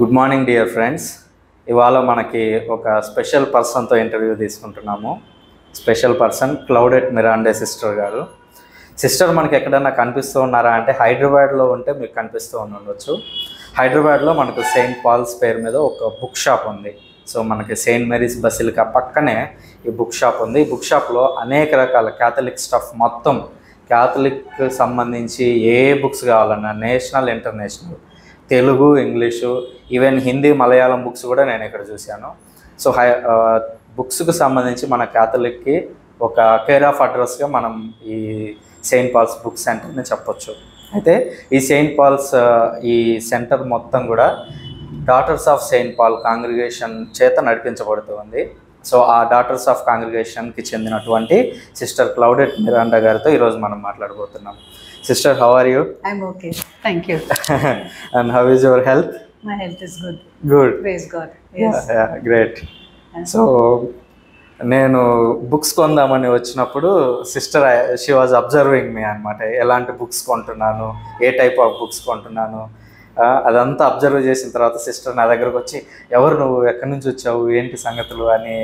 Good morning dear friends, ఇవాళ మనకి ఒక స్పెషల్ పర్సన్తో ఇంటర్వ్యూ తీసుకుంటున్నాము. Special person Claudette Mirande sister గారు. సిస్టర్ మనకి ఎక్కడన్నా కనిపిస్తూ ఉన్నారా అంటే హైదరాబాద్లో ఉంటే మీకు కనిపిస్తూ ఉండొచ్చు. హైదరాబాద్లో మనకు సెయింట్ పాల్స్ పేరు మీద ఒక బుక్ షాప్ ఉంది. సో మనకి సెయింట్ మేరీస్ బసిలికా పక్కనే ఈ బుక్ షాప్ ఉంది. ఈ బుక్ షాప్లో అనేక రకాల క్యాథలిక్ స్టఫ్, మొత్తం క్యాథలిక్ సంబంధించి ఏ బుక్స్ కావాలన్నా national, international, Telugu, English, even Hindi, Malayalam books కూడా నేను ఇక్కడ చూశాను. సో బుక్స్కు సంబంధించి మన క్యాథలిక్కి ఒక కేర్ ఆఫ్ అడ్రస్గా మనం ఈ సెయింట్ పాల్స్ బుక్ సెంటర్ని చెప్పొచ్చు. అయితే ఈ సెయింట్ పాల్స్ ఈ సెంటర్ మొత్తం కూడా daughters of Saint Paul congregation చేత నడిపించబడుతుంది. సో ఆ డాటర్స్ ఆఫ్ కాంగ్రిగేషన్కి చెందినటువంటి సిస్టర్ క్లౌడెట్ మిరాండా గారితో ఈరోజు మనం మాట్లాడబోతున్నాం. Sister, how are you? I'm okay, thank you. And how is your health? My health is good. Good. Praise God. Yes. Yeah, great. So, నేను బుక్స్ కొందామని వచ్చినప్పుడు sister she was observing me అనమాట. ఎలాంటి books కొంటున్నాను, ఏ type of books కొంటున్నాను అదంతా observe చేసిన తర్వాత సిస్టర్ నా దగ్గరకు వచ్చి, ఎవరు నువ్వు, ఎక్కడి నుంచి వచ్చావు, ఏంటి సంగతులు అని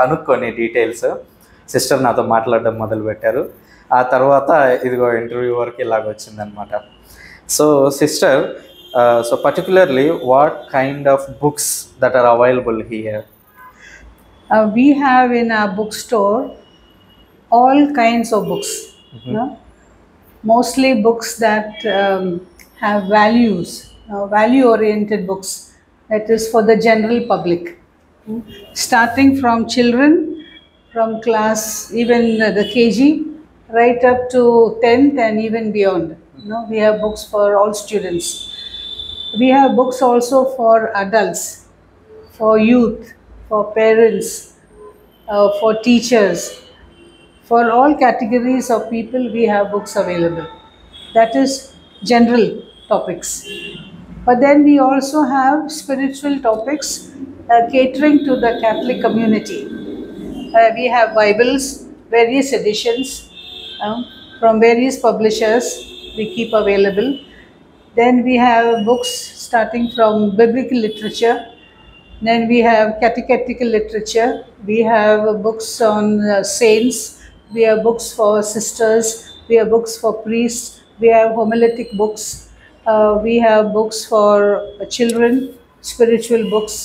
కనుక్కొని డీటెయిల్స్ సిస్టర్ నాతో మాట్లాడడం మొదలుపెట్టారు. ఆ తర్వాత ఇదిగో ఇంటర్వ్యూ వరకు ఇలాగ వచ్చిందనమాట. So sister, so particularly what kind of books that are available here? We have in a book store all kinds of books, mostly books that have values, value oriented books, that is for the general public, starting from children, from class, even the KG, right up to 10th and even beyond. You know, we have books for all students. We have books also for adults, for youth, for parents, for teachers, for all categories of people we have books available. That is general topics. But then we also have spiritual topics catering to the Catholic community. We have Bibles, various editions from various publishers we keep available. Then we have books starting from biblical literature. Then we have catechetical literature. We have books on saints. We have books for sisters. We have books for priests. We have homiletic books. We have books for children, spiritual books.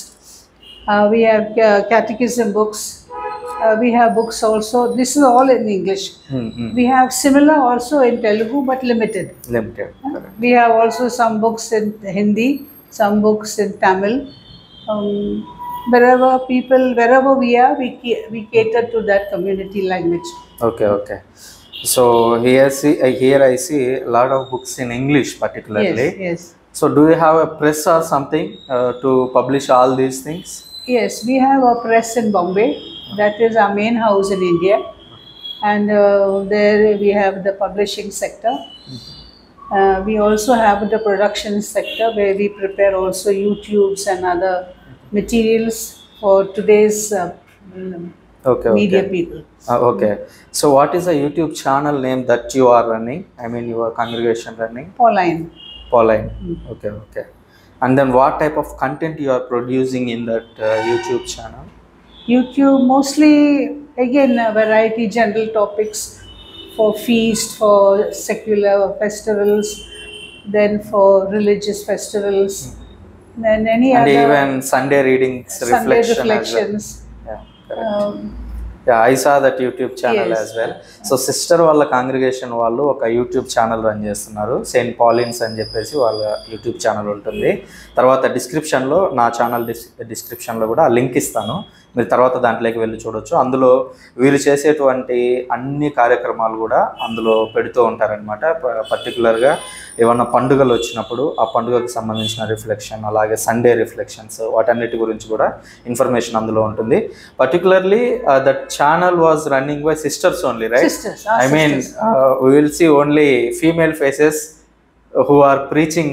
We have catechism books. We have books also. This is all in English. We have similar also in Telugu, but limited. We have also some books in Hindi, some books in Tamil. Wherever we are, we cater to that community language. Okay, okay. So here I see a lot of books in English particularly. Yes, yes. So do you have a press or something to publish all these things? Yes, we have a press in Bombay. That is our main house in India, and there we have the publishing sector. We also have the production sector where we prepare also YouTubes and other materials for today's media people. Okay. So what is the YouTube channel name that you are running? I mean your congregation running? Pauline. Pauline. Okay, okay. And then what type of content you are producing in that YouTube channel? YouTube mostly, again, a variety, general topics for feast, for secular festivals, then for religious festivals, then any and other. And even Sunday readings, Sunday reflections. Well. Yeah, correct. Yeah, I saw that YouTube channel as well. So sister వాళ్ళ congregation వాళ్ళు ఒక YouTube channel run చేస్తున్నారు, Saint Paulines అని చెప్పేసి వాళ్ళ YouTube channel ఉంటుంది. తర్వాత డిస్క్రిప్షన్లో నా ఛానల్ డిస్క్రిప్షన్లో కూడా లింక్ ఇస్తాను, మీరు తర్వాత దాంట్లోకి వెళ్ళి చూడొచ్చు. అందులో వీళ్ళు చేసేటువంటి అన్ని కార్యక్రమాలు కూడా అందులో పెడుతూ ఉంటారనమాట. పర్టికులర్గా ఏమన్నా పండుగలు వచ్చినప్పుడు ఆ పండుగకు సంబంధించిన రిఫ్లెక్షన్, అలాగే సండే రిఫ్లెక్షన్స్, వాటన్నిటి గురించి కూడా ఇన్ఫర్మేషన్ అందులో ఉంటుంది. Particularly that channel was running by sisters only, right? I mean we will see only female faces who are preaching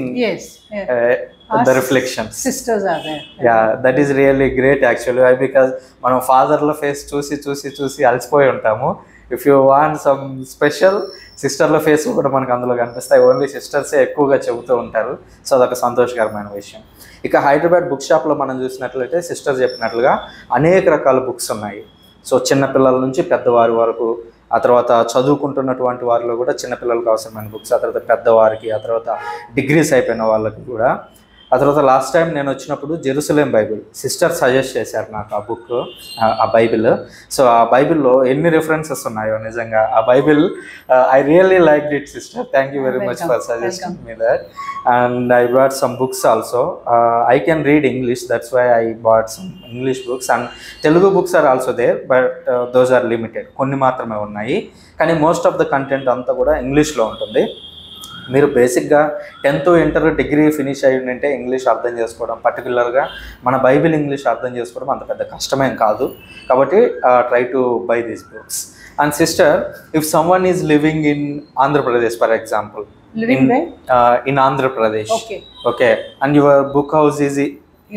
the reflections. Sisters are there. Yeah, that is really great actually. Why? Because మనం ఫాదర్ల face చూసి చూసి చూసి అలసిపోయి ఉంటాము. If you want some special, సిస్టర్ల face కూడా మనకు అందులో కనిపిస్తాయి. ఓన్లీ సిస్టర్సే ఎక్కువగా చెబుతూ ఉంటారు. సో అదొక సంతోషకరమైన విషయం. ఇక హైదరాబాద్ బుక్ షాప్లో మనం చూసినట్లయితే సిస్టర్ చెప్పినట్లుగా అనేక రకాల బుక్స్ ఉన్నాయి. సో చిన్నపిల్లల నుంచి పెద్దవారి వరకు, ఆ తర్వాత చదువుకుంటున్నటువంటి వారిలో కూడా చిన్నపిల్లలకు అవసరమైన బుక్స్, ఆ తర్వాత పెద్దవారికి, ఆ తర్వాత డిగ్రీస్ అయిపోయిన వాళ్ళకి కూడా. ఆ తర్వాత లాస్ట్ టైం నేను వచ్చినప్పుడు జెరూసలేం బైబిల్ సిస్టర్ సజెస్ట్ చేశారు నాకు ఆ బుక్, ఆ బైబిల్. సో ఆ బైబిల్లో ఎన్ని రిఫరెన్సెస్ ఉన్నాయో నిజంగా ఆ Bible. I really like it sister, thank you very much for suggesting me that. And I bought some books also. I can read English, that's why I bought some English books. And Telugu books are also there, but those are limited, కొన్ని మాత్రమే ఉన్నాయి. కానీ most of the content అంతా కూడా ఇంగ్లీష్లో ఉంటుంది. మీరు బేసిక్గా టెన్త్, ఇంటర్, డిగ్రీ ఫినిష్ అయ్యిందంటే ఇంగ్లీష్ అర్థం చేసుకోవడం, పర్టికులర్గా మన బైబిల్ ఇంగ్లీష్ అర్థం చేసుకోవడం అంత పెద్ద కష్టమేం కాదు. కాబట్టి try to buy these books. And sister, if someone is living in Andhra Pradesh, for example in Andhra Pradesh, okay, and your book house is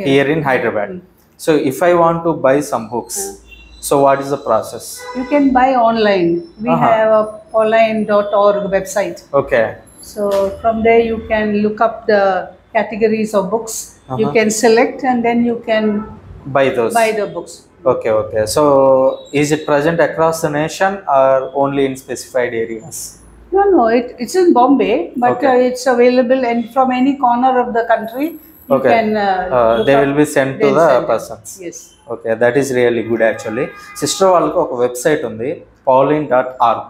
here in Hyderabad, so if I want to buy some books, so what is the process? You can buy online. We have a pauline.org website. Okay. So from there you can look up the categories of books. You can select and then you can buy those. Buy the books. Okay, okay. So is it present across the nation or only in specified areas? No, no. It's in Bombay, but it's available and from any corner of the country. You can, they will be sent to the persons. Yes. Okay, that is really good actually. Sister వాళ్ళకు ఒక website ఉంది, pauline.org.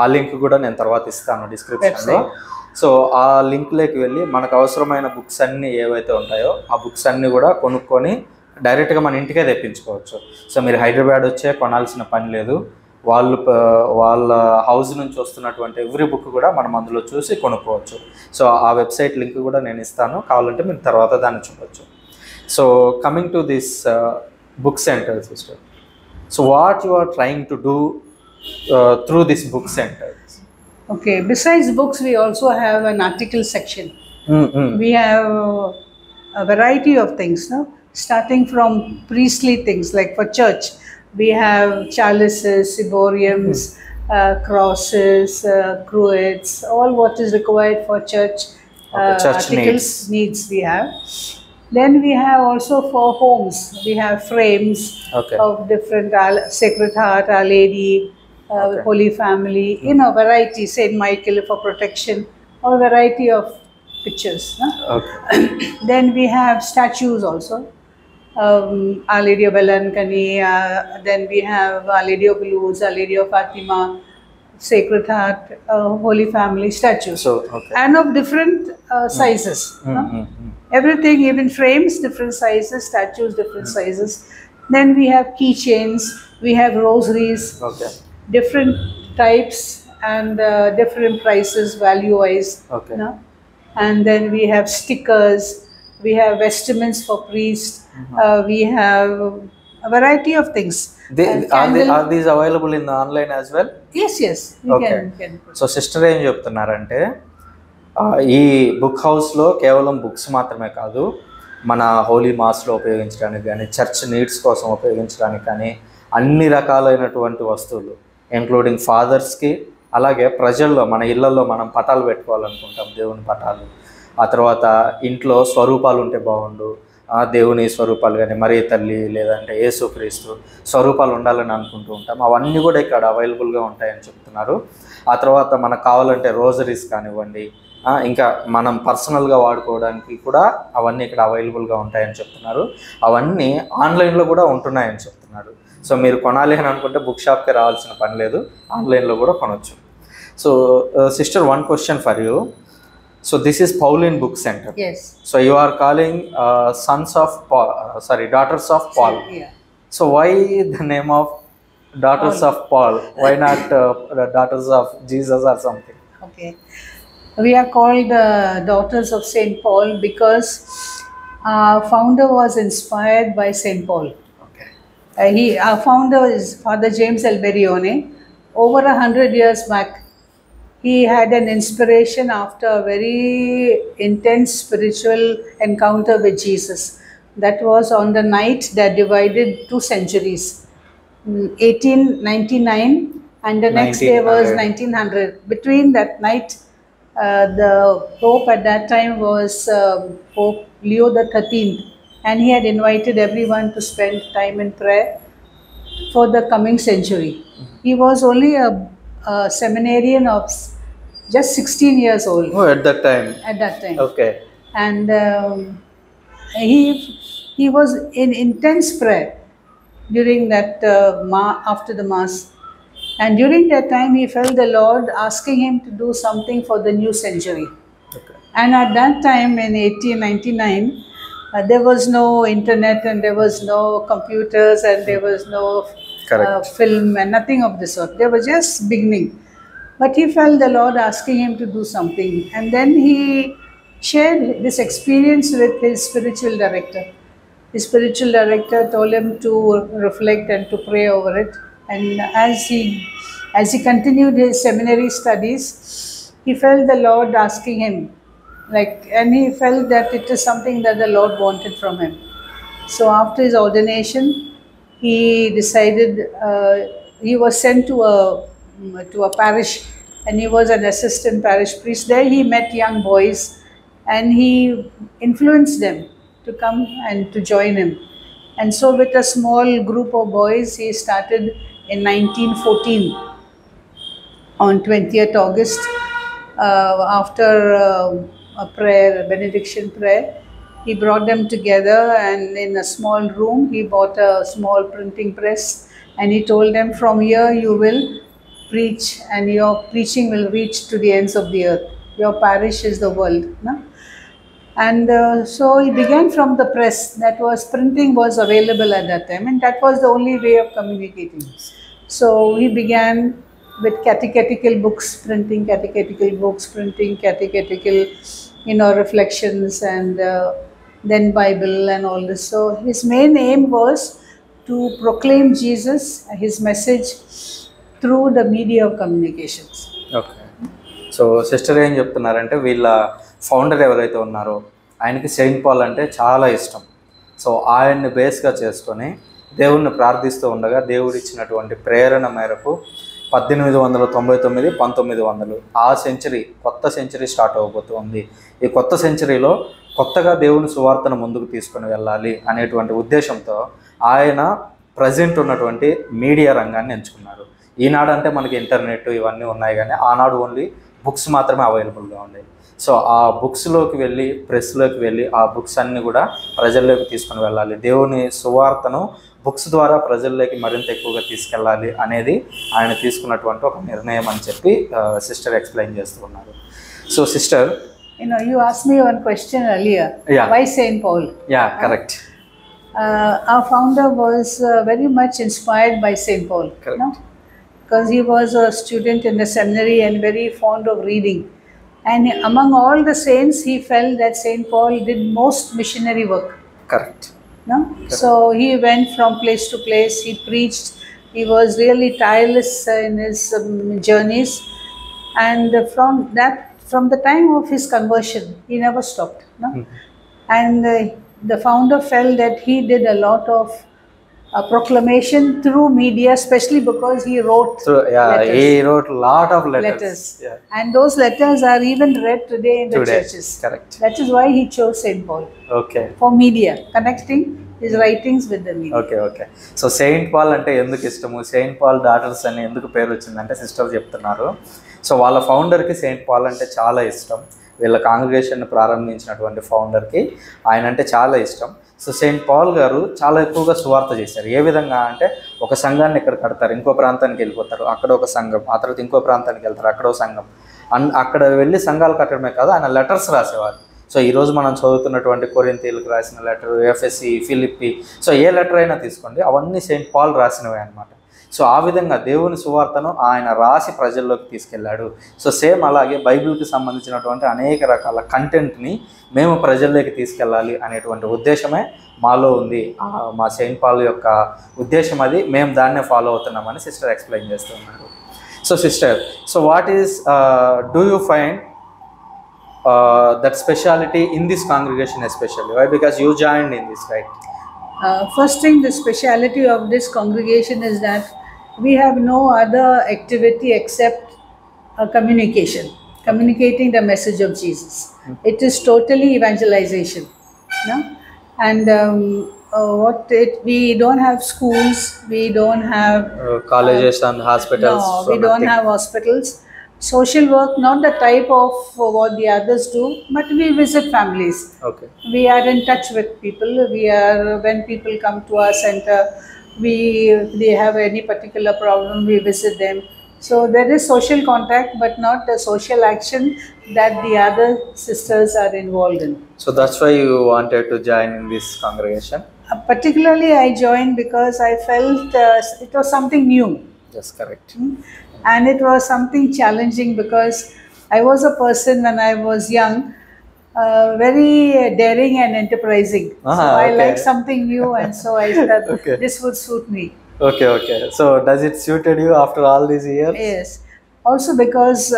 ఆ link కూడా నేను తర్వాత ఇస్తాను డిస్క్రిప్షన్లో. So ఆ లింక్లోకి వెళ్ళి మనకు అవసరమైన బుక్స్ అన్నీ ఏవైతే ఉంటాయో ఆ బుక్స్ అన్నీ కూడా కొనుక్కొని డైరెక్ట్గా మన ఇంటికే తెప్పించుకోవచ్చు. సో మీరు హైదరాబాద్ వచ్చే కొనాల్సిన పని లేదు. వాళ్ళు వాళ్ళ హౌస్ నుంచి వస్తున్నటువంటి ఎవ్రీ బుక్ కూడా మనం అందులో చూసి కొనుక్కోవచ్చు. సో ఆ వెబ్సైట్ లింక్ కూడా నేను ఇస్తాను, కావాలంటే మీరు తర్వాత దాన్ని చూడవచ్చు. So coming to this book centre sister, so what you are trying to do through this book center? Okay, besides books we also have an article section. We have a variety of things, no, starting from priestly things like for church we have chalices, ciboriums, crosses, cruets, all what is required for church, church articles needs we have. Then we have also for homes, we have frames of different Sacred Heart, Our Lady, Holy Family, you know, variety, Saint Michael for protection, all variety of pictures. Then we have statues also, Our Lady of Balankani, then we have Our Lady of Lourdes, Our Lady of Fatima, Sacred Heart, Holy Family statues, so, and of different sizes. Everything, even frames, different sizes, statues, different sizes. Then we have keychains, we have rosaries, different types and different prices, value-wise. You know? And then we have stickers, we have vestments for priests, we have a variety of things. Are these available in the online as well? Yes, yes. You can. So, sister, Ranjoptanarante. ఈ book హౌస్లో కేవలం books మాత్రమే కాదు, మన Holi Maslow ఉపయోగించడానికి కానీ, church needs కోసం ఉపయోగించడానికి కానీ అన్ని రకాలైనటువంటి వస్తువులు, ఇంక్లూడింగ్ ఫాదర్స్కి, అలాగే ప్రజల్లో మన ఇళ్లలో మనం పటాలు పెట్టుకోవాలనుకుంటాం, దేవుని పటాలు, ఆ తర్వాత ఇంట్లో స్వరూపాలు ఉంటే బాగుండు, దేవుని స్వరూపాలు కానీ, మరీ తల్లి లేదంటే యేసుక్రీస్తు స్వరూపాలు ఉండాలని అనుకుంటూ ఉంటాం, అవన్నీ కూడా ఇక్కడ అవైలబుల్గా ఉంటాయని చెప్తున్నారు. ఆ తర్వాత మనకు కావాలంటే రోజరీస్ కానివ్వండి, ఇంకా మనం పర్సనల్గా వాడుకోవడానికి కూడా అవన్నీ ఇక్కడ అవైలబుల్గా ఉంటాయని చెప్తున్నారు. అవన్నీ ఆన్లైన్లో కూడా ఉంటున్నాయని చెప్తున్నారు. సో మీరు కొనాలి అని అనుకుంటే బుక్ షాప్కి రావాల్సిన పని లేదు, ఆన్లైన్లో కూడా కొనవచ్చు. So sister, one question for you. So this is Pauline Book Center. Yes. So you are calling sons of Paul, sorry, Daughters of Paul. Yeah. So why the name of Daughters of Paul? Why not Daughters of Jesus or something? Okay. We are called Daughters of Saint Paul because our founder was inspired by Saint Paul. Okay. Our founder is Father James Alberione. Over 100 years back, he had an inspiration after a very intense spiritual encounter with Jesus. That was on the night that divided two centuries, 1899 and the next day was 1900. Between that night, the Pope at that time was Pope Leo the 13th, and he had invited everyone to spend time in prayer for the coming century. He was only a seminarian of just 16 years old. Oh, at that time. At that time. Okay. And he was in intense prayer during that after the Mass. And during that time, he felt the Lord asking him to do something for the new century. Okay. And at that time, in 1899, there was no internet and there was no computers and there was no film and nothing of the sort. They were just beginning. But he felt the Lord asking him to do something. And then he shared this experience with his spiritual director. His spiritual director told him to reflect and to pray over it. And as he continued his seminary studies, he felt the Lord asking him, and he felt that it is something that the Lord wanted from him. So after his ordination, he decided, he was sent to a parish, and he was an assistant parish priest. There he met young boys, and he influenced them to come and to join him. And so with a small group of boys, he started in 1914 on 20th August after a prayer, a benediction prayer. He brought them together, and in a small room, he bought a small printing press, and he told them, from here you will preach, and your preaching will reach to the ends of the earth. Your parish is the world. No? And so he began from the press that was printing was available at that time, and that was the only way of communicating. So he began with catechetical books, printing catechetical books, printing catechetical, reflections, and then Bible and all this. So his main aim was to proclaim Jesus, his message, through the media of communications. Okay. So sister em cheptunarante veela founder evaraithe unnaro ayiniki Saint Paul ante chaala ishtam. So ఆయన్ని base గా చేసుకొని దేవుణ్ణి ప్రార్థిస్తూ ఉండగా దేవుడు ఇచ్చినటువంటి ప్రేరణ మేరకు 1899, 1900 ఆ సెంచరీ, కొత్త సెంచరీ స్టార్ట్ అవబోతుంది. ఈ కొత్త సెంచరీలో కొత్తగా దేవుని సువార్తను ముందుకు తీసుకొని వెళ్ళాలి అనేటువంటి ఉద్దేశంతో ఆయన ప్రజెంట్ ఉన్నటువంటి మీడియా రంగాన్ని ఎంచుకున్నారు. ఈనాడు అంటే మనకి ఇంటర్నెట్ ఇవన్నీ ఉన్నాయి, కానీ ఆనాడు ఓన్లీ బుక్స్ మాత్రమే అవైలబుల్గా ఉండేవి. సో ఆ బుక్స్లోకి వెళ్ళి, ప్రెస్లోకి వెళ్ళి, ఆ బుక్స్ అన్నీ కూడా ప్రజల్లోకి తీసుకుని వెళ్ళాలి, దేవుని సువార్తను బుక్స్ ద్వారా ప్రజల్లోకి మరింత ఎక్కువగా తీసుకెళ్ళాలి అనేది ఆయన తీసుకున్నటువంటి ఒక నిర్ణయం అని చెప్పి సిస్టర్ ఎక్స్ప్లెయిన్ చేస్తూ ఉన్నారు. So sister, you asked me one question earlier, why Saint Paul? Yeah, correct. Our founder was very much inspired by Saint Paul. Correct. No? Because he was a student in the seminary and very fond of reading. And among all the saints, he felt that Saint Paul did most missionary work. Correct. No? Correct. So he went from place to place, he preached, he was really tireless in his journeys. And from the time of his conversion, he never stopped. No? Mm-hmm. And the founder felt that he did a lot of proclamation through media, especially because he wrote letters. He wrote a lot of letters. Yeah. And those letters are even read today in the churches. Correct. That is why he chose Saint Paul. Okay. For media, connecting his writings with the media. Okay, okay. So Saint Paul ante enduku ishtamu, Saint Paul Daughters ani enduku peru vachindante sisters cheptunnaru. So vaalla founder ki Saint Paul ante chaala ishtam. వీళ్ళ congregation ప్రారంభించినటువంటి ఫౌండర్కి ఆయన అంటే చాలా ఇష్టం. So Saint Paul గారు చాలా ఎక్కువగా సువార్త చేశారు. ఏ విధంగా అంటే, ఒక సంఘాన్ని ఇక్కడ కడతారు, ఇంకో ప్రాంతానికి వెళ్ళిపోతారు, అక్కడ ఒక సంఘం, ఆ తర్వాత ఇంకో ప్రాంతానికి వెళ్తారు, అక్కడ ఒక సంఘం, అక్కడ వెళ్ళి సంఘాలు కట్టడమే కాదు, ఆయన లెటర్స్ రాసేవారు. సో ఈరోజు మనం చదువుతున్నటువంటి కొరింథీయులకు రాసిన లెటర్, ఎఫెసీ, ఫిలిప్పీ, సో ఏ లెటర్ అయినా తీసుకోండి, అవన్నీ సెయింట్ పాల్ రాసినవే అనమాట. సో ఆ విధంగా దేవుని సువార్తను ఆయన రాసి ప్రజల్లోకి తీసుకెళ్ళాడు. సో సేమ్ అలాగే బైబిల్కి సంబంధించినటువంటి అనేక రకాల కంటెంట్ని మేము ప్రజల్లోకి తీసుకెళ్ళాలి అనేటువంటి ఉద్దేశమే మాలో ఉంది. మా సెయింట్ పాల్ యొక్క ఉద్దేశం అది, మేము దాన్నే ఫాలో అవుతున్నామని సిస్టర్ ఎక్స్ప్లెయిన్ చేస్తున్నారు. So sister, so what is do you find that speciality in this congregation especially? Why? Because you joined in this, right? First thing, the speciality of this congregation is that we have no other activity except communicating the message of Jesus. It is totally evangelization. No? And we don't have schools, we don't have colleges and hospitals. No, so we don't have hospitals. Social work, not the type of what the others do, but we visit families. Okay. We are in touch with people. We are, when people come to our center, they have any particular problem, we visit them. So there is social contact, but not the social action that the other sisters are involved in. So that's why you wanted to join in this congregation? Particularly I joined because I felt it was something new. Yes, correct. And it was something challenging because I was a person when I was young, very daring and enterprising. I like something new, and so I thought this would suit me. Okay. So does it suited you after all these years? Yes. Also because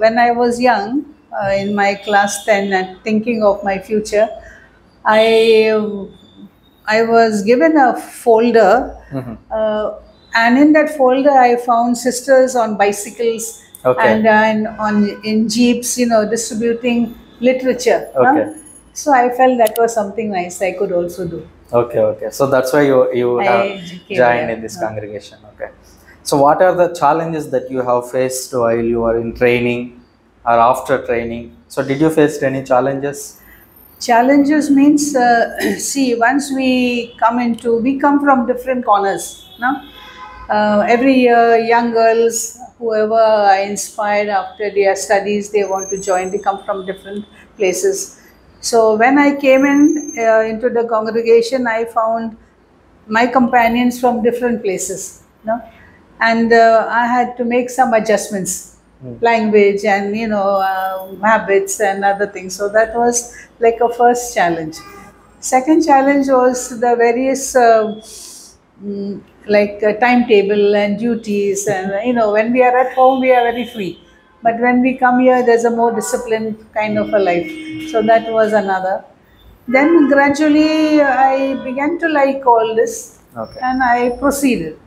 when I was young, in my class 10 and thinking of my future, I was given a folder, and in that folder I found sisters on bicycles and in jeeps, you know, distributing literature. Okay. So I felt that was something nice I could also do. Okay. So that's why you have joined in this congregation. Okay. So what are the challenges that you have faced while you were in training or after training? So did you face any challenges? Challenges means, see, once we come from different corners. No? Every year, young girls, whoever I inspired after their studies, they want to join, they come from different places. So when I came in into the congregation, I found my companions from different places, and I had to make some adjustments, language and habits and other things. So that was like a first challenge. Second challenge was the various timetable and duties, and when we are at home we are very free. But when we come here, there's a more disciplined kind of a life. So that was another. Then gradually I began to like all this and I proceeded.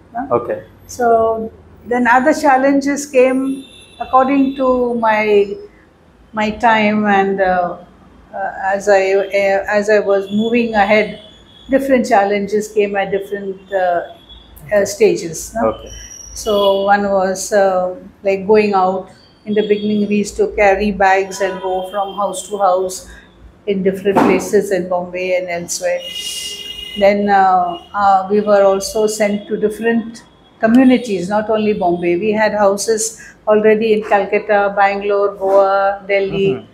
So then other challenges came according to my time, and as I was moving ahead, different challenges came at different stages. So one was like going out. In the beginning, we used to carry bags and go from house to house in different places in Bombay and elsewhere. Then we were also sent to different communities, not only Bombay. We had houses already in Calcutta, Bangalore, Goa, Delhi.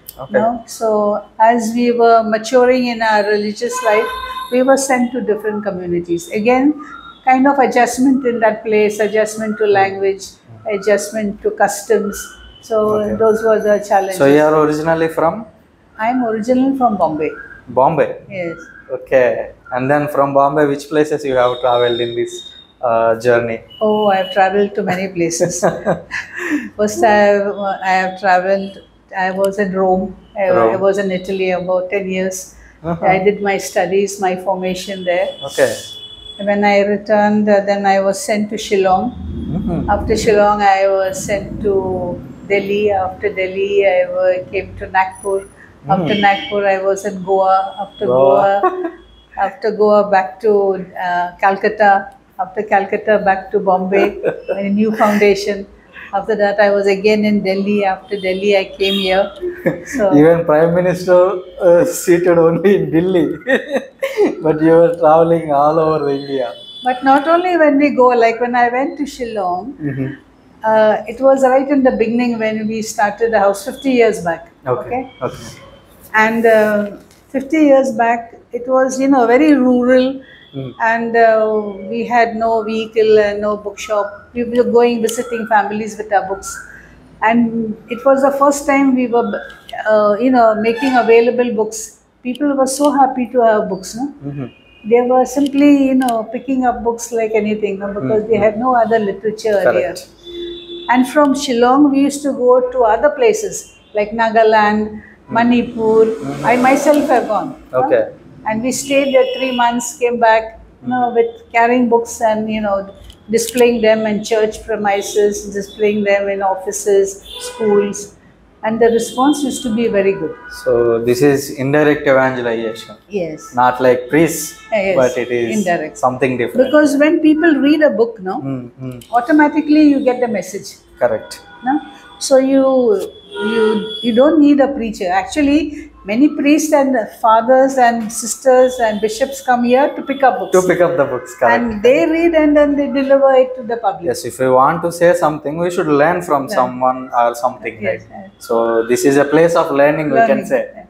So as we were maturing in our religious life, we were sent to different communities. Again, kind of adjustment in that place, adjustment to language, adjustment to customs. So those were the challenges. So you are originally from? I am originally from Bombay. Bombay? Yes. Okay. And then from Bombay, which places you have travelled in this journey? Oh, I have travelled to many places. First, I have travelled, I was in Rome. I was in Italy about 10 years. I did my studies, my formation there. When I returned, then I was sent to Shillong. After Shillong, I was sent to Delhi. After Delhi, I came to Nagpur. After Nagpur, I was in Goa. After Goa, back to Calcutta. After Calcutta, back to Bombay, a new foundation. After that, I was again in Delhi. After Delhi, I came here. So, even Prime Minister seated only in Delhi, but you were traveling all over India. But not only when we go, like when I went to Shillong, it was right in the beginning when we started the house 50 years back. And 50 years back, it was, very rural, and we had no vehicle and no bookshop. We were going visiting families with our books. And it was the first time we were, making available books. People were so happy to have books. They were simply, picking up books like anything, because they had no other literature here. And from Shillong, we used to go to other places like Nagaland, Manipur. I myself have gone. And we stayed there 3 months, came back, with carrying books and, displaying them in church premises, displaying them in offices, schools, and the response used to be very good. So this is indirect evangelization. Yes. Not like priests, yes, but it is indirect, something different. Because when people read a book, no, automatically you get the message. Correct. No? So you don't need a preacher. Actually, many priests and fathers and sisters and bishops come here to pick up books. To pick up the books, correct. And they read and then they deliver it to the public. Yes, if we want to say something, we should learn from someone or something, right? Yes. So this is a place of learning, we can say.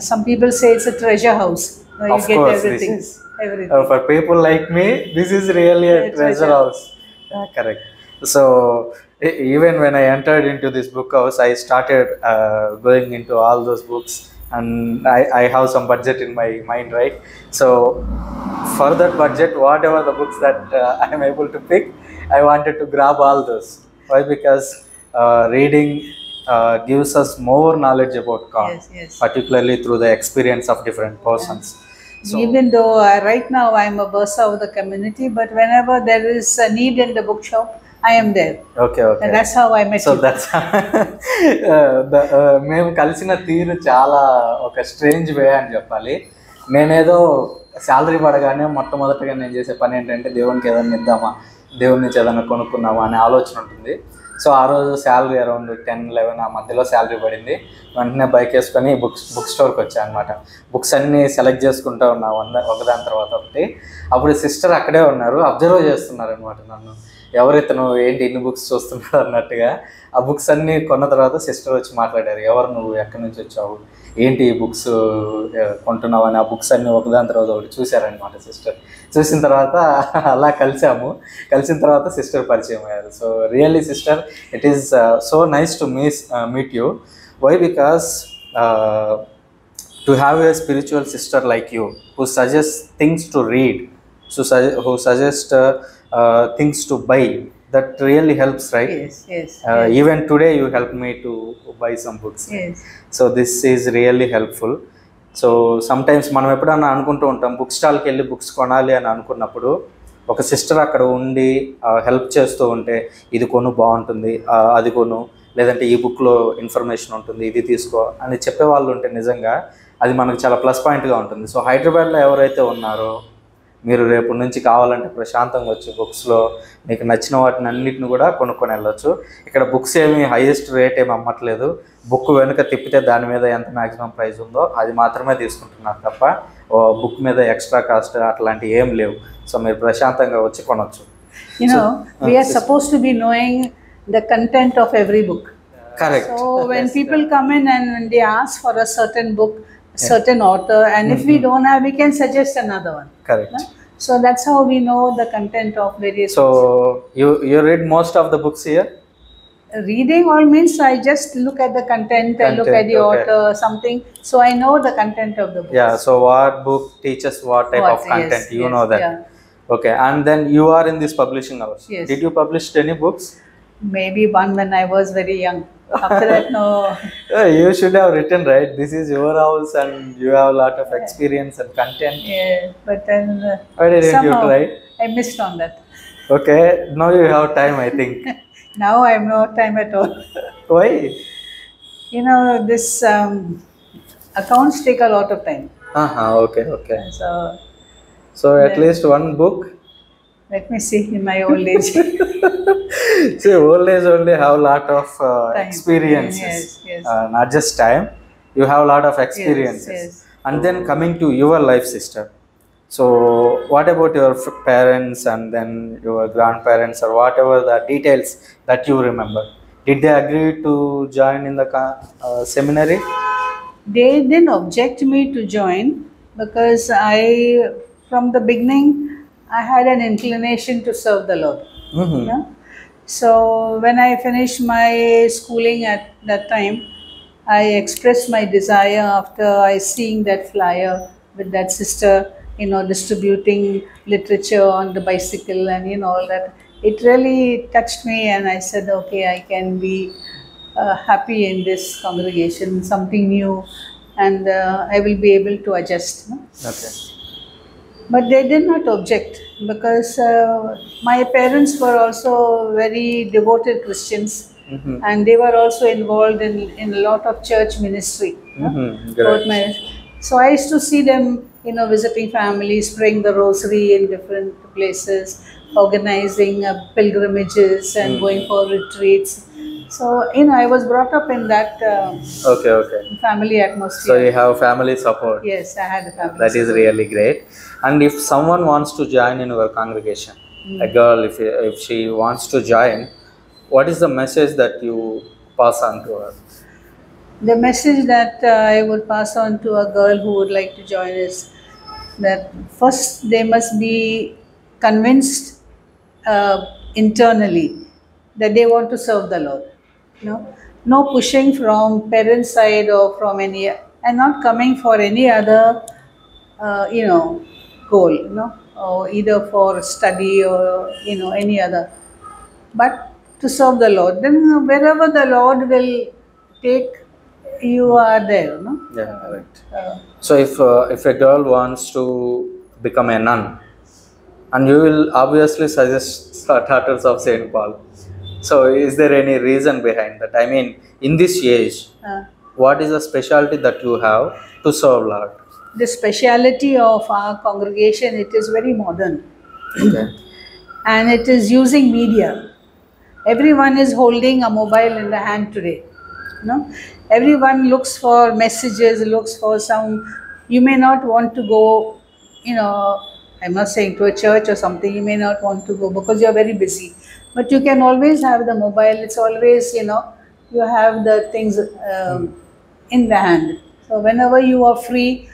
Some people say it's a treasure house. Where of you get course, everything. This is, everything. For people like me, this is really a treasure house. Yeah, correct. So even when I entered into this book house, I started going into all those books, and I have some budget in my mind, right? So for that budget, whatever the books that I am able to pick, I wanted to grab all those. Why? Because reading gives us more knowledge about God, particularly through the experience of different persons. So, even though right now I am a bursar of the community, but whenever there is a need in the bookshop, I am there. Okay, okay. And that's how I met you. So that's how. మేము కలిసిన తీరు చాలా ఒక strange వే అని చెప్పాలి. నేనేదో salary పడగానే మొట్టమొదటిగా నేను చేసే పని ఏంటంటే దేవునికి ఏదైనా ఇద్దామా, దేవుడి నుంచి ఏదైనా కొనుక్కుందామా అనే ఆలోచన ఉంటుంది. సో ఆ రోజు శాలరీ అరౌండ్ 10-11 ఆ మధ్యలో శాలరీ పడింది. వెంటనే బైక్ వేసుకొని బుక్ స్టోర్కి వచ్చాను అనమాట. బుక్స్ అన్నీ సెలెక్ట్ చేసుకుంటూ ఉన్నా ఒకదాని తర్వాత ఒకటి. అప్పుడు సిస్టర్ అక్కడే ఉన్నారు, అబ్జర్వ్ చేస్తున్నారు అనమాట నన్ను. ఎవరైతేనో ఏంటి ఇన్ని బుక్స్ చూస్తున్నారు అన్నట్టుగా. ఆ బుక్స్ అన్నీ కొన్న తర్వాత సిస్టర్ వచ్చి మాట్లాడారు, ఎవరు నువ్వు, ఎక్కడి నుంచి వచ్చావు, ఏంటి ఈ బుక్స్ కొంటున్నావు అని. ఆ బుక్స్ అన్నీ ఒకదాని తర్వాత ఒకటి చూశారనమాట సిస్టర్. చూసిన తర్వాత అలా కలిసాము. కలిసిన తర్వాత సిస్టర్ పరిచయం అయ్యారు. So really sister, it is so nice to meet you. Why? Because to have a spiritual sister like you, who suggest things to read, who suggest things to buy, that really helps, right? Yes. Even today you helped me to buy some books. Yes. So this is really helpful. So sometimes మనం ఎప్పుడన్నా అనుకుంటూ ఉంటాం book స్టాల్కి వెళ్ళి books కొనాలి అని అనుకున్నప్పుడు ఒక sister అక్కడ ఉండి హెల్ప్ చేస్తూ ఉంటే ఇది కొను బాగుంటుంది, అది కొను, లేదంటే ఈ బుక్లో ఇన్ఫర్మేషన్ ఉంటుంది, ఇది తీసుకో అని చెప్పేవాళ్ళు ఉంటే నిజంగా అది మనకు చాలా ప్లస్ పాయింట్గా ఉంటుంది. సో హైదరాబాద్లో ఎవరైతే ఉన్నారో మీరు రేపు నుంచి కావాలంటే ప్రశాంతంగా వచ్చి బుక్స్లో మీకు నచ్చిన వాటిని అన్నిటిని కూడా కొనుక్కొని వెళ్ళొచ్చు. ఇక్కడ బుక్స్ ఏమి హైయెస్ట్ రేట్ ఏమి అమ్మట్లేదు. బుక్ వెనుక తిప్పితే దాని మీద ఎంత మ్యాక్సిమం ప్రైస్ ఉందో అది మాత్రమే తీసుకుంటున్నారు తప్ప బుక్ మీద ఎక్స్ట్రా కాస్ట్ అట్లాంటివి ఏం లేవు. సో మీరు ప్రశాంతంగా వచ్చి కొనవచ్చు. You know we are suppose to be knowing the content of every book. Correct. So when people come in and when they ask for a certain book, certain author, and if we don't have, we can suggest another one. Correct. No? So that's how we know the content of various. So you read most of the books here? Reading all means I just look at the content, I look at the author, something, so I know the content of the book. Yeah, so what book teaches what type of content, you know that. Yeah. Okay, and then you are in this publishing house. Yes. Did you publish any books? Maybe one when I was very young. After that, no. You should have written, right? This is your house and you have a lot of experience and content. Yeah, but then why didn't you try? I missed on that. Okay, now you have time, I think. Now I have no time at all. Why? You know, this accounts take a lot of time. Okay. So at least one book. Let me see, in my old age. See, old age only have a lot of experiences, not just time. You have a lot of experiences. Yes. And then coming to your life, sister. So what about your parents and then your grandparents or whatever the details that you remember? Did they agree to join in the seminary? They didn't object me to join because I, from the beginning, I had an inclination to serve the Lord. Yeah? So when I finished my schooling at that time, I expressed my desire after I seeing that flyer with that sister, you know, distributing literature on the bicycle and, you know, all that. It really touched me and I said, okay, I can be happy in this congregation, something new, and I will be able to adjust. No? Okay. But they did not object, because my parents were also very devoted Christians. Mm-hmm. And they were also involved in a lot of church ministry. Mm-hmm. So I used to see them, you know, visiting families, praying the rosary in different places, organizing pilgrimages and going for retreats. So, you know, I was brought up in that family atmosphere. So you have family support. Yes, I had a family support. That is really great. And if someone wants to join in your congregation, a girl, if she wants to join, what is the message that you pass on to her? The message that I would pass on to a girl who would like to join is that first they must be convinced internally that they want to serve the Lord. No pushing from parents' side or from any, and not coming for any other, you know, goal, or either for study or, any other, but to serve the Lord. Then wherever the Lord will take, you are there, Yeah, correct. So if a girl wants to become a nun, and you will obviously suggest Daughters of Saint Paul. So, is there any reason behind that? I mean, in this age, what is the specialty that you have to serve Lord? The specialty of our congregation, it is very modern. Okay. And it is using media. Everyone is holding a mobile in the hand today. Everyone looks for messages, looks for some... You may not want to go, I'm not saying to a church or something, you may not want to go because you're very busy. But you can always have the mobile, it's always, you have the things in the hand. So whenever you are free,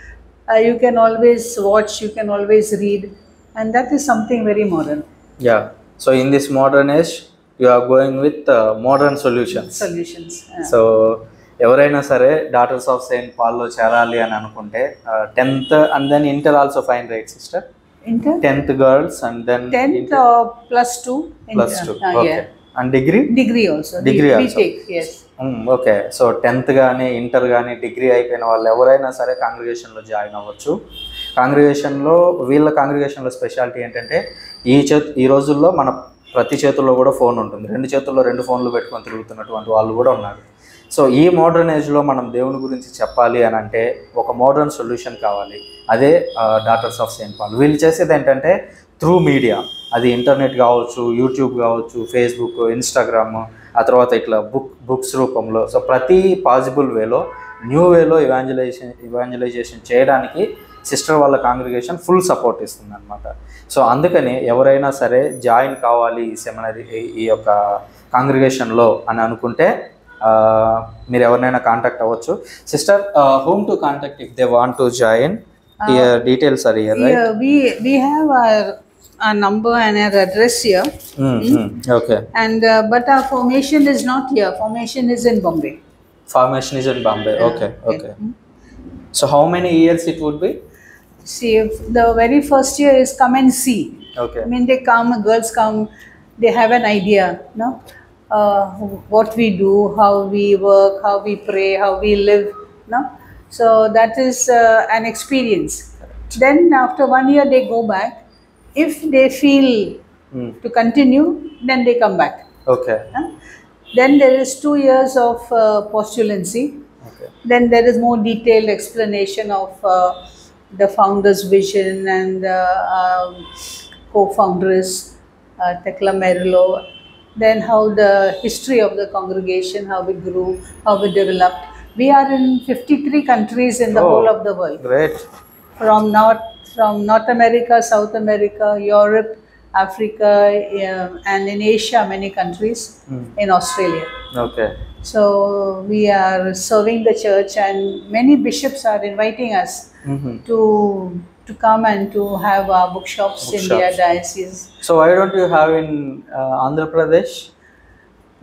you can always watch, you can always read. And that is something very modern. Yeah. So in this modern age, you are going with modern solutions. Solutions. Yeah. So, ఎవరైనా సరే daughters of Saint పాల్లో చేరాలి అని అనుకుంటే 10th and then inter also fine right sister inter 10th girls and then 10th +2 okay and degree also BTech yes okay so 10th గాని inter గాని degree అయిపోయిన వాళ్ళు ఎవరైనా సరే కాంగ్రిగేషన్ లో జాయిన్ అవ్వచ్చు. కాంగ్రిగేషన్ లో వీళ్ళ కాంగ్రిగేషన్ లో స్పెషాలిటీ ఏంటంటే ఈ రోజుల్లో మన ప్రతి చేతుల్లో కూడా ఫోన్ ఉంటుంది. రెండు చేతుల్లో రెండు ఫోన్లు పెట్టుకొని తిరుగుతున్నటువంటి వాళ్ళు కూడా ఉన్నారు. సో ఈ మోడర్న్ ఏజ్లో మనం దేవుని గురించి చెప్పాలి అని అంటే ఒక మోడర్న్ సొల్యూషన్ కావాలి. అదే డాటర్స్ ఆఫ్ సెయింట్ పాల్ వీళ్ళు చేసేది ఏంటంటే త్రూ మీడియా, అది ఇంటర్నెట్ కావచ్చు, యూట్యూబ్ కావచ్చు, ఫేస్బుక్, ఇన్స్టాగ్రామ్, ఆ తర్వాత ఇట్లా బుక్స్ రూపంలో, సో ప్రతి పాసిబుల్ వేలో న్యూ వేలో ఇవాంజలైజేషన్ చేయడానికి సిస్టర్ వాళ్ళ కాంగ్రిగేషన్ ఫుల్ సపోర్ట్ ఇస్తుంది అనమాట. సో అందుకని ఎవరైనా సరే జాయిన్ కావాలి ఈ సెమినరీ ఈ యొక్క కాంగ్రిగేషన్లో అని అనుకుంటే మీరు ఎవరినైనా కాంటాక్ట్ అవ్వచ్చు. Sister, home to contact if they want to join, here details are here, right? We have our number and our address here. Okay. And but our formation is not here. Formation is in Bombay. Formation is in Bombay. Okay. Okay. So how many years it would be? See, if the very first year is come and see. Okay. I mean, they come, girls come, they have an idea, what we do, how we work, how we pray, how we live, So that is an experience. Correct. Then after 1 year they go back. If they feel to continue, then they come back. Okay. Then there is 2 years of postulancy. Okay. Then there is more detailed explanation of the founder's vision and co-founders, Tekla Merilo. Then how the history of the congregation, how it grew, how it developed. We are in 53 countries in the whole of the world. Great. From North America, South America, Europe, Africa, and in Asia, many countries, in Australia. Okay. So we are serving the church, and many bishops are inviting us to come and to have our bookshops in their diocese. So why don't you have in Andhra Pradesh?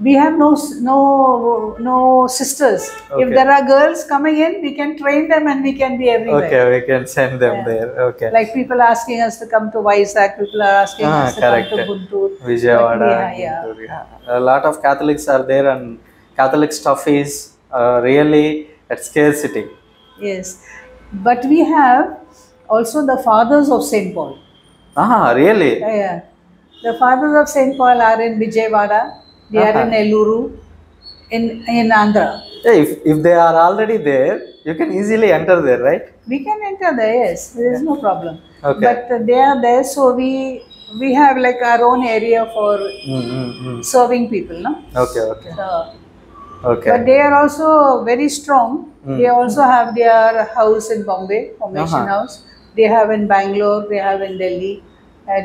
We have no sisters. Okay. If there are girls coming in, we can train them and we can be everywhere. Okay, we can send them there. Okay. Like people asking us to come to Vizag, people are asking us to come to Guntur, Vijayawada. A lot of Catholics are there, and Catholic stuff is really at scarcity. Yes, but we have also the Fathers of Saint Paul. Ah, really? Yeah. The Fathers of Saint Paul are in Vijayawada, they are in Eluru, in Andhra. Hey, if they are already there, you can easily enter there, right? We can enter there, yes. There is no problem. Okay. But they are there, so we have like our own area for serving people, no? Okay, okay. So, okay. But they are also very strong. They also have their house in Bombay, Formation House. They have in Bangalore, they have in Delhi,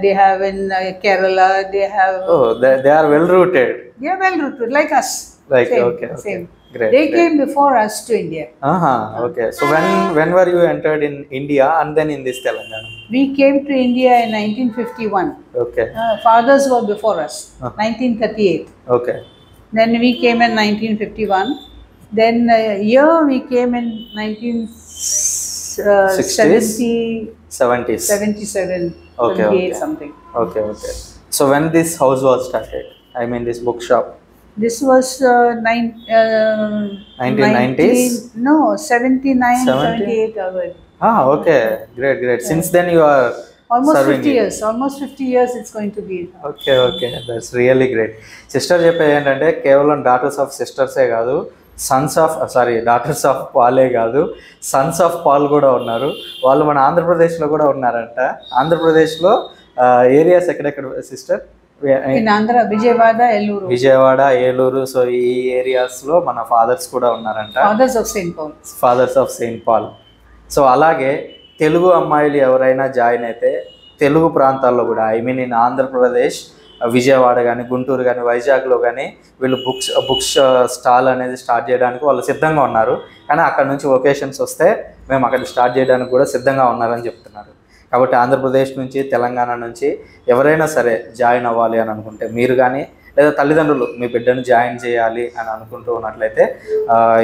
they have in Kerala, they have... Oh, they are well-rooted. They are well-rooted, like us. Like, same, okay, okay. Same. Great, they great. Came before us to India. Okay. So when were you entered in India and then in this Telangana? We came to India in 1951. Okay. Fathers were before us, 1938. Okay. Then we came in 1951. Then here we came in 1977, okay, 78 okay. something. Okay, okay. So when this house was started, I mean this bookshop? This was 1990s? No, 79, 78 hours. Ah, okay. Great, great. Since then you are... Almost 50 years it's going to be. Okay, okay. That's really great. Sister Japan and Kevalan Daughters of Sisters Egadu. Sons of, sorry, Daughters of Paul Egadu, Sons of Paul Goda Unnaru. Valu man Andhra Pradesh lo Goda Unnaranta. Andhra Pradesh lo areas ekkada sister. In Andhra, Vijayawada, Eluru. Vijayawada, Eluru. So, ee areas lo mana fathers kuda unnaranta. Fathers of Saint Paul. Fathers of Saint Paul. So, alage Telugu ammayulu evaraina join aithe Telugu prantallo kuda, I mean in Andhra Pradesh, Vijayawada gaani, Guntur gaani, Vizag lo gaani వీళ్ళు books stall అనేది start చేయడానికి వాళ్ళు సిద్ధంగా ఉన్నారు. కానీ అక్కడ నుంచి vocations వస్తే మేము అక్కడ స్టార్ట్ చేయడానికి కూడా సిద్ధంగా ఉన్నారని చెప్తున్నారు. కాబట్టి ఆంధ్రప్రదేశ్ నుంచి తెలంగాణ నుంచి ఎవరైనా సరే జాయిన్ అవ్వాలి అని అనుకుంటే మీరు కానీ లేదా తల్లిదండ్రులు మీ బిడ్డను జాయిన్ చేయాలి అని అనుకుంటూ ఉన్నట్లయితే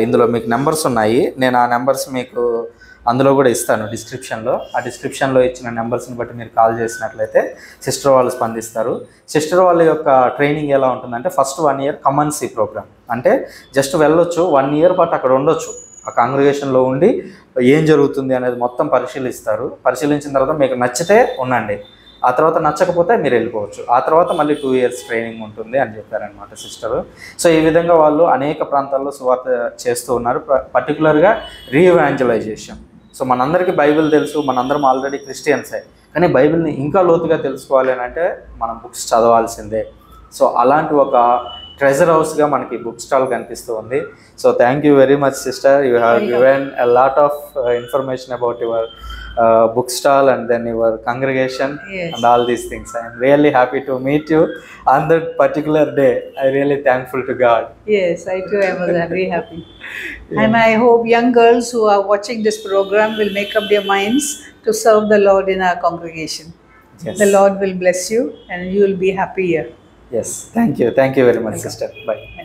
ఇందులో మీకు నెంబర్స్ ఉన్నాయి. నేను ఆ నెంబర్స్ మీకు అందులో కూడా ఇస్తాను డిస్క్రిప్షన్లో. ఆ డిస్క్రిప్షన్లో ఇచ్చిన నెంబర్స్ని బట్టి మీరు కాల్ చేసినట్లయితే సిస్టర్ వాళ్ళు స్పందిస్తారు. సిస్టర్ వాళ్ళ యొక్క ట్రైనింగ్ ఎలా ఉంటుందంటే ఫస్ట్ 1 year కమన్సీ ప్రోగ్రామ్. అంటే జస్ట్ వెళ్ళొచ్చు 1 year పాటు అక్కడ ఉండొచ్చు. ఆ కాంగ్రిగేషన్లో ఉండి ఏం జరుగుతుంది అనేది మొత్తం పరిశీలిస్తారు. పరిశీలించిన తర్వాత మీకు నచ్చితే ఉండండి, ఆ తర్వాత నచ్చకపోతే మీరు వెళ్ళిపోవచ్చు. ఆ తర్వాత మళ్ళీ 2 years ట్రైనింగ్ ఉంటుంది అని చెప్పారనమాట సిస్టరు. సో ఈ విధంగా వాళ్ళు అనేక ప్రాంతాల్లో సువార్త చేస్తూ ఉన్నారు. పర్టికులర్గా రీఎవాంజలైజేషన్. సో మనందరికీ బైబిల్ తెలుసు, మనందరం ఆల్రెడీ క్రిస్టియన్సే, కానీ బైబిల్ని ఇంకా లోతుగా తెలుసుకోవాలి అని అంటే మనం బుక్స్ చదవాల్సిందే. సో అలాంటి ఒక ట్రెజర్ హౌస్గా మనకి బుక్ స్టాల్ కనిపిస్తూ ఉంది. So thank you very much sister. You have given a lot of information about your book stall and then your congregation and all these things. I am really happy to meet you on that particular day. I am really thankful to God. Yes, I too am very happy. And I hope young girls who are watching this program will make up their minds to serve the Lord in our congregation. Yes. The Lord will bless you and you will be happy here. Yes, thank you. Thank you very much, sister. Bye.